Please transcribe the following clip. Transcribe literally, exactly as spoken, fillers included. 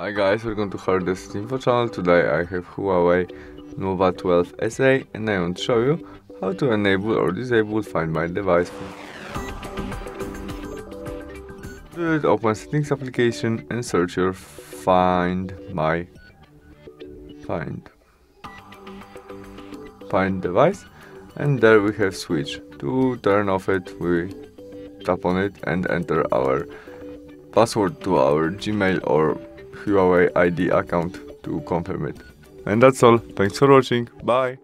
Hi guys, welcome to Hardreset Info channel. Today I have Huawei Nova twelve S E and I want to show you how to enable or disable Find My Device. To do it, open Settings application and search your Find My Find Find Device, and there we have switch. To turn off it, we tap on it and enter our password to our Gmail or Huawei I D account to confirm it. And that's all. Thanks for watching. Bye.